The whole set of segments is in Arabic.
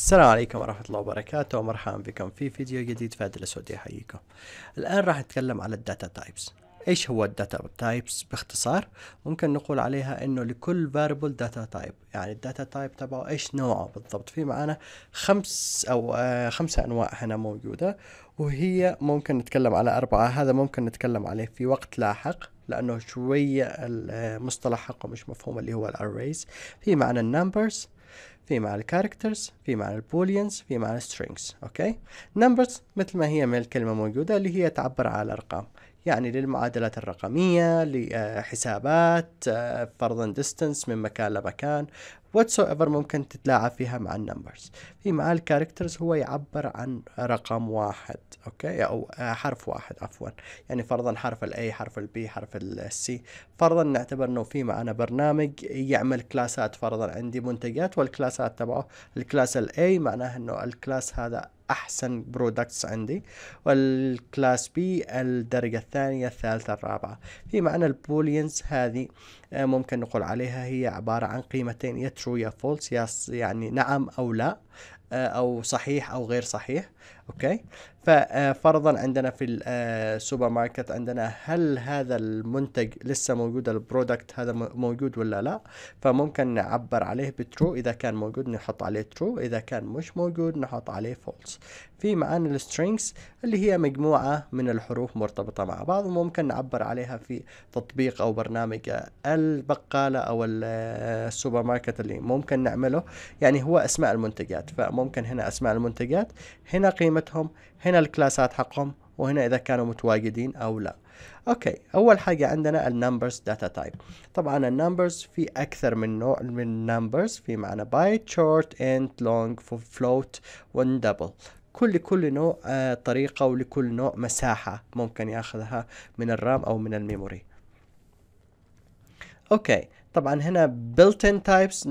السلام عليكم ورحمة الله وبركاته، ومرحبا بكم في فيديو جديد. فادي الأسودي يحييكم. الآن راح نتكلم على الداتا تايبس. إيش هو الداتا تايبس باختصار؟ ممكن نقول عليها إنه لكل فاريبل داتا تايب، يعني الداتا تايب تبعه إيش نوعه بالضبط. في معنا خمسة أنواع هنا موجودة، وهي ممكن نتكلم على أربعة. هذا ممكن نتكلم عليه في وقت لاحق لأنه شوية المصطلح حقه مش مفهوم، اللي هو الأريز. في معنا النمبرز، في مع الكاركترز، في مع البوليانز، في مع السترينجز. اوكي، نمبرز مثل ما هي من الكلمه موجوده، اللي هي تعبر على الارقام، يعني للمعادلات الرقميه، لحسابات، فرضا ديستنس من مكان لمكان، واتسو ايفر ممكن تتلاعب فيها مع النمبرز. في مع الكاركترز هو يعبر عن رقم واحد، اوكي، او حرف واحد عفوا، يعني فرضا حرف الاي، حرف البي، حرف السي. فرضا نعتبر انه في معنا برنامج يعمل كلاسات، فرضا عندي منتجات، والكلاسات تبعه الكلاس الاي معناه انه الكلاس هذا احسن برودكتس عندي، والكلاس بي الدرجه الثانيه الثالثه الرابعه. في معنا البوليانز، هذه ممكن نقول عليها هي عباره عن قيمتين، يا ترو يا فولس، يعني نعم او لا، او صحيح او غير صحيح. اوكي، ففرضا عندنا في السوبر ماركت عندنا هل هذا المنتج لسه موجود، البرودكت هذا موجود ولا لا، فممكن نعبر عليه بترو، اذا كان موجود نحط عليه ترو، اذا كان مش موجود نحط عليه فولس. في معانا السترينجز، اللي هي مجموعه من الحروف مرتبطه مع بعض، وممكن نعبر عليها في تطبيق او برنامج البقاله او السوبر ماركت اللي ممكن نعمله، يعني هو اسماء المنتجات. فممكن هنا اسماء المنتجات، هنا قيمتهم، هنا الكلاسات حقهم، وهنا إذا كانوا متواجدين أو لا. أوكي، أول حاجة عندنا النمبرز داتا تايب. طبعا النمبرز في أكثر من نوع من نمبرز، في معنا بايت، شورت، انت، لونج، فلوت، وندبل. كل نوع طريقة، ولكل نوع مساحة ممكن ياخذها من الرام أو من الميموري. أوكي، طبعا هنا built-in types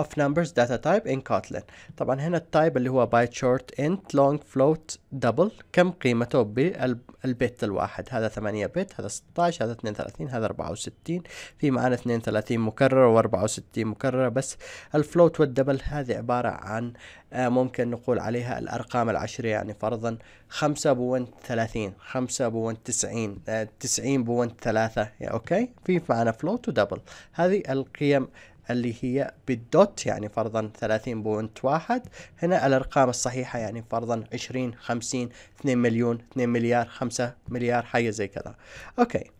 of numbers data type in Kotlin. طبعا هنا التايب اللي هو byte, short, int, long, float, double، كم قيمته بالبت الواحد. هذا 8 بت، هذا 16، هذا 32، هذا 64. في معانا 32 مكررة و64 مكررة بس. الفلوت والدبل هذه عبارة عن ممكن نقول عليها الأرقام العشرية، يعني فرضا 5 بوينت 30، 5 بوينت 90، 90 بوينت 3. أوكي، في معانا فلوت ودبل، هذه القيم اللي هي بالدوت، يعني فرضا 30.1. هنا الأرقام الصحيحة، يعني فرضا 20، 50، 2 مليون، 2 مليار، 5 مليار، حاجة زي كذا. أوكي،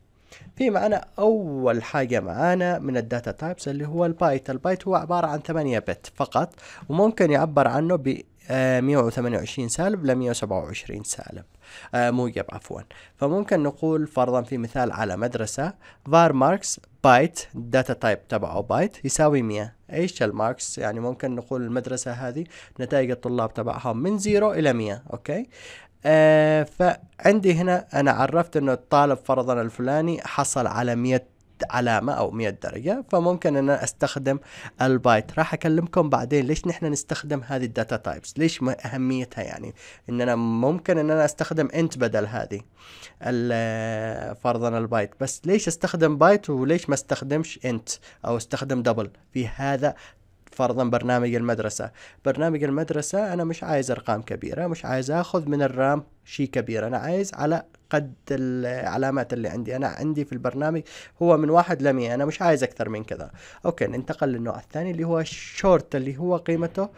في معنا أول حاجة معانا من الداتا تايبس اللي هو البايت. البايت هو عبارة عن 8 بت فقط، وممكن يعبر عنه ب 128 سالب ل 127 سالب موجب عفوا. فممكن نقول فرضا في مثال على مدرسة، var marks بايت، داتا تايب تبعه بايت يساوي 100. ايش الماركس؟ يعني ممكن نقول المدرسة هذه نتائج الطلاب تبعها من 0 إلى 100. اوكي، فعندي هنا أنا عرفت إنه الطالب فرضا الفلاني حصل على 100 علامة أو 100 درجة، فممكن أنا أستخدم البايت. راح أكلمكم بعدين ليش نحن نستخدم هذه الداتا تايبس، ليش أهميتها، يعني إن أنا ممكن إن أنا أستخدم انت بدل هذه فرضا البايت، بس ليش أستخدم بايت وليش ما أستخدمش انت أو أستخدم دبل في هذا. فرضا برنامج المدرسة أنا مش عايز أرقام كبيرة، مش عايز أخذ من الرام شيء كبير، أنا عايز على قد العلامات اللي عندي. أنا عندي في البرنامج هو من 1 إلى 100، أنا مش عايز أكثر من كذا. أوكي، ننتقل للنوع الثاني اللي هو الشورت، اللي هو قيمته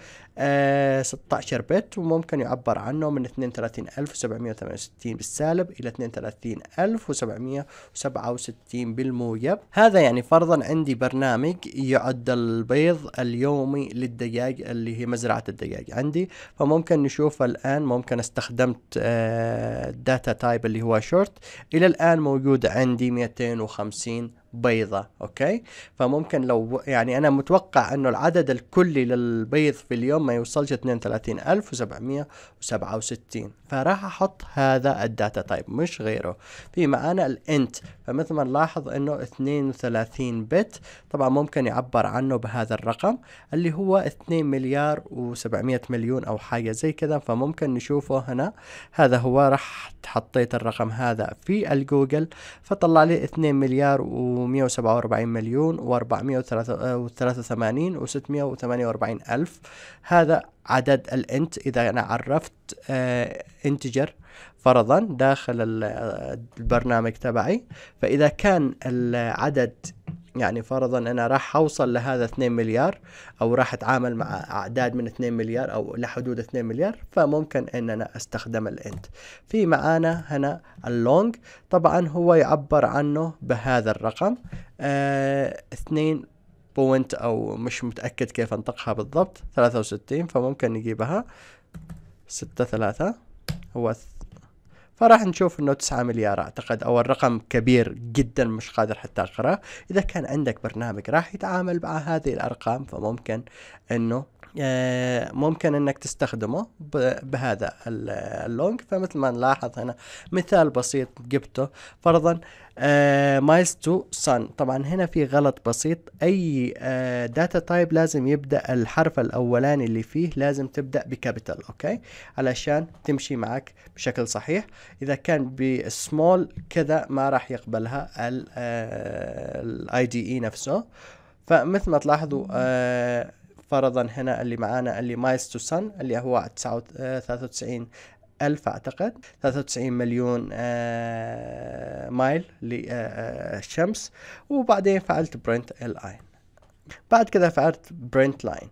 16 بت، وممكن يعبر عنه من 32768 بالسالب إلى 32767 بالموجب. هذا يعني فرضا عندي برنامج يعد البيض اليومي للدجاج، اللي هي مزرعة الدجاج عندي. فممكن نشوف الآن، ممكن استخدمت داتا تايب اللي هو شورت، إلى الآن موجود عندي 250 بيضة. أوكي، فممكن لو يعني أنا متوقع أنه العدد الكلي للبيض في اليوم ما يوصلش 32767، فراح أحط هذا الداتا تايب مش غيره. في معانا الانت، فمثل ما نلاحظ أنه 32 بت، طبعا ممكن يعبر عنه بهذا الرقم اللي هو 2 مليار و700 مليون أو حاجة زي كذا. فممكن نشوفه هنا، هذا هو، راح حطيت الرقم هذا في الجوجل فطلع لي 2 مليار و و147,483,648,000. هذا عدد الانت. إذا أنا عرفت انتجر فرضا داخل البرنامج تبعي، فإذا كان العدد يعني فرضا أنا راح أوصل لهذا 2 مليار أو راح أتعامل مع أعداد من 2 مليار أو لحدود 2 مليار، فممكن أن أنا أستخدم الانت. في معانا هنا اللونج، طبعا هو يعبر عنه بهذا الرقم 2 بوينت أو مش متأكد كيف أنطقها بالضبط 63، فممكن نجيبها 6 3، هو فراح نشوف انه 9 مليار اعتقد، او الرقم كبير جدا مش قادر حتى اقراه. اذا كان عندك برنامج راح يتعامل مع هذه الارقام فممكن انه ممكن انك تستخدمه بهذا اللونج. فمثل ما نلاحظ هنا مثال بسيط جبته فرضا مايلز تو سن. طبعا هنا في غلط بسيط، اي داتا تايب لازم يبدا الحرف الاولاني اللي فيه لازم تبدا بكابيتال، اوكي، علشان تمشي معك بشكل صحيح. اذا كان بسمول كذا ما راح يقبلها الاي دي اي نفسه. فمثل ما تلاحظوا فرضا هنا اللي معانا اللي مايلز تو سن اللي هو 93,000 اعتقد 93 مليون مايل للشمس، وبعدين فعلت برنت لاين. بعد كذا فعلت برنت لاين.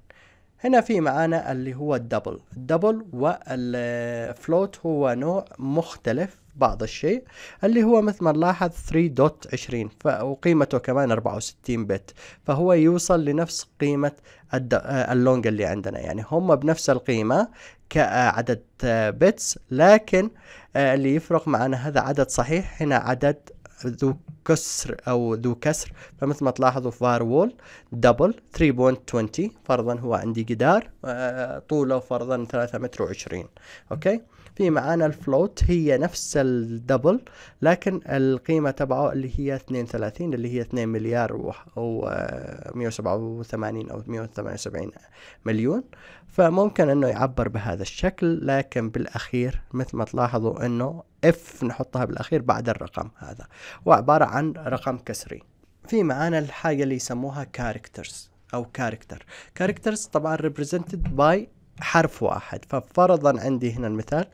هنا في معانا اللي هو الدبل. الدبل والفلوت هو نوع مختلف بعض الشيء، اللي هو مثل ما نلاحظ 3.20 وقيمته كمان 64 بت، فهو يوصل لنفس قيمة اللونج اللي عندنا، يعني هم بنفس القيمة كعدد بتس، لكن اللي يفرق معنا هذا عدد صحيح، هنا عدد ذو كسر او ذو كسر. فمثل ما تلاحظوا فار وول دبل 3.20 فرضا هو عندي جدار طوله فرضا 3.20 متر، اوكي. في معانا الفلوت هي نفس الدبل لكن القيمة تبعه اللي هي 32 اللي هي 2 مليار و187 أو 178 مليون، فممكن أنه يعبر بهذا الشكل. لكن بالأخير مثل ما تلاحظوا أنه F نحطها بالأخير بعد الرقم هذا، وعبارة عن رقم كسري. في معانا الحاجة اللي يسموها كاركترز أو كاركتر. كاركترز طبعا represented by حرف واحد. ففرضا عندي هنا المثال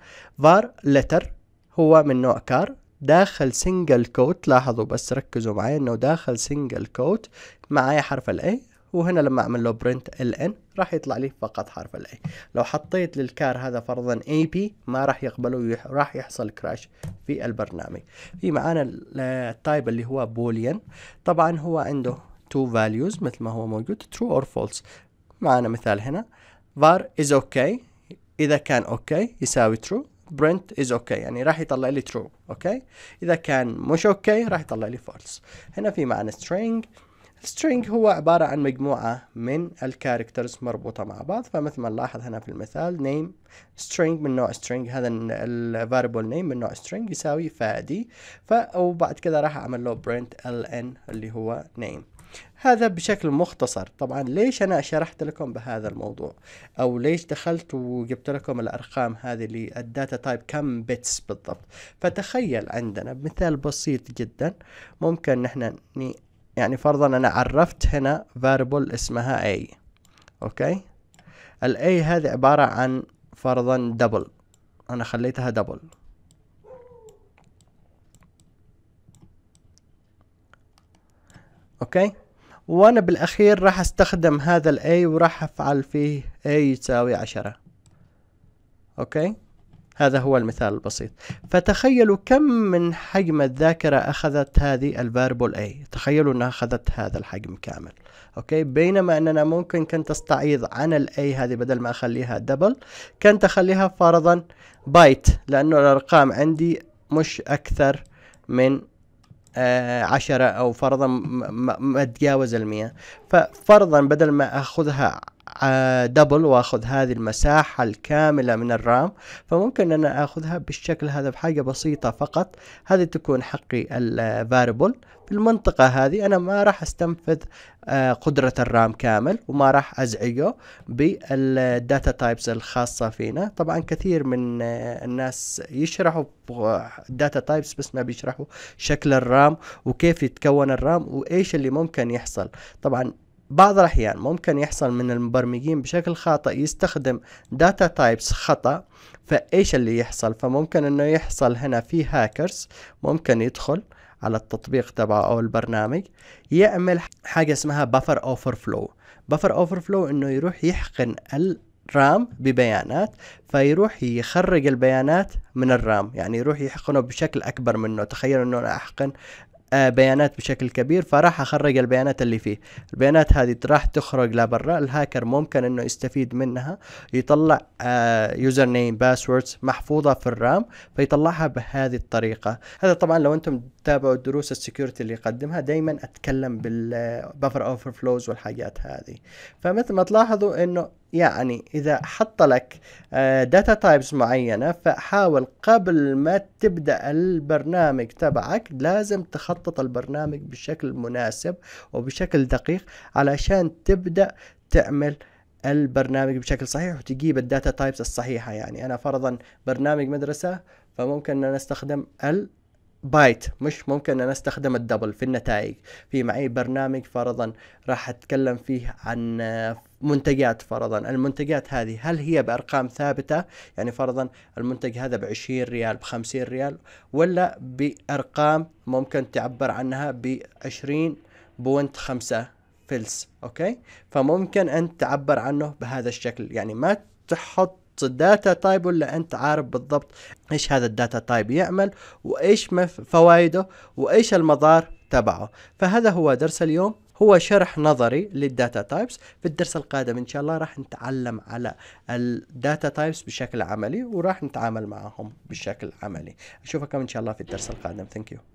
var letter هو من نوع كار داخل single quote. لاحظوا بس ركزوا معي انه داخل single quote معي حرف الاي، وهنا لما اعمل له print ln راح يطلع لي فقط حرف الاي. لو حطيت للكار هذا فرضا ap ما راح يقبله، راح يحصل كراش في البرنامج. في معانا التايب اللي هو boolean. طبعا هو عنده 2 values مثل ما هو موجود true or false. معانا مثال هنا var is okay، إذا كان okay يساوي true، print is okay يعني راح يطلع لي true، okay. إذا كان مش okay راح يطلع لي false. هنا في معنا string. string هو عبارة عن مجموعة من الكاركترز مربوطة مع بعض. فمثل ما نلاحظ هنا في المثال name string من نوع string، هذا ال variable name من نوع string يساوي فادي، وبعد كذا راح أعمل له print ln اللي هو name. هذا بشكل مختصر. طبعا ليش أنا شرحت لكم بهذا الموضوع، أو ليش دخلت وجبت لكم الأرقام هذه للداتا تايب كم بتس بالضبط. فتخيل عندنا بمثال بسيط جدا ممكن نحن يعني فرضا أنا عرفت هنا variable اسمها A، أوكي. الأي هذه عبارة عن فرضا دبل، أنا خليتها دبل، اوكي. وانا بالاخير راح استخدم هذا الاي وراح افعل فيه اي يساوي 10، اوكي. هذا هو المثال البسيط. فتخيلوا كم من حجم الذاكرة اخذت هذه الفاربل اي. تخيلوا انها اخذت هذا الحجم كامل، اوكي. بينما اننا ممكن كنت استعيض عن الاي هذه، بدل ما اخليها دبل كنت اخليها فرضا بايت، لانه الارقام عندي مش اكثر من 10 أو فرضا ما تجاوز 100. ففرضا بدل ما أخذها دبل واخذ هذه المساحة الكاملة من الرام، فممكن ان اخذها بالشكل هذا بحاجة بسيطة فقط. هذه تكون حقي الفاريبل. في المنطقة هذه انا ما راح استنفذ قدرة الرام كامل، وما راح ازعجه بالداتا تايبس الخاصة فينا. طبعا كثير من الناس يشرحوا داتا تايبس بس ما بيشرحوا شكل الرام وكيف يتكون الرام وايش اللي ممكن يحصل. طبعا بعض الأحيان ممكن يحصل من المبرمجين بشكل خاطئ يستخدم داتا تايبس خطأ، فإيش اللي يحصل؟ فممكن إنه يحصل هنا في هاكرز ممكن يدخل على التطبيق تبعه أو البرنامج يعمل حاجة اسمها بفر overflow. بفر overflow إنه يروح يحقن الرام ببيانات، فيروح يخرج البيانات من الرام، يعني يروح يحقنه بشكل أكبر منه. تخيلوا إنه أنا أحقن بيانات بشكل كبير، فراح اخرج البيانات اللي فيه. البيانات هذه راح تخرج لبرا، الهاكر ممكن انه يستفيد منها، يطلع يوزر نيم باسوردز محفوظة في الرام فيطلعها بهذه الطريقة. هذا طبعا لو انتم تتابعوا دروس السكيورتي اللي يقدمها دايما اتكلم بالبفر اوفر فلوز والحاجات هذه. فمثل ما تلاحظوا انه يعني اذا حط لك داتا تايبس معينة، فحاول قبل ما تبدأ البرنامج تبعك لازم تخطط البرنامج بشكل مناسب وبشكل دقيق علشان تبدأ تعمل البرنامج بشكل صحيح وتجيب الداتا تايبس الصحيحة. يعني انا فرضا برنامج مدرسة، فممكن ان انا استخدم البايت، مش ممكن ان استخدم الدبل في النتائج. في معي برنامج فرضا راح اتكلم فيه عن منتجات، فرضا المنتجات هذه هل هي بأرقام ثابتة؟ يعني فرضا المنتج هذا ب20 ريال، ب50 ريال، ولا بأرقام ممكن تعبر عنها ب20.5 فلس. أوكي، فممكن أن تعبر عنه بهذا الشكل. يعني ما تحط داتا تايب ولا انت عارف بالضبط ايش هذا الداتا تايب يعمل وايش فوائده وايش المضار تبعه. فهذا هو درس اليوم، هو شرح نظري للداتا تايبس. في الدرس القادم ان شاء الله راح نتعلم على الداتا تايبس بشكل عملي وراح نتعامل معهم بشكل عملي. اشوفكم ان شاء الله في الدرس القادم. ثانك يو.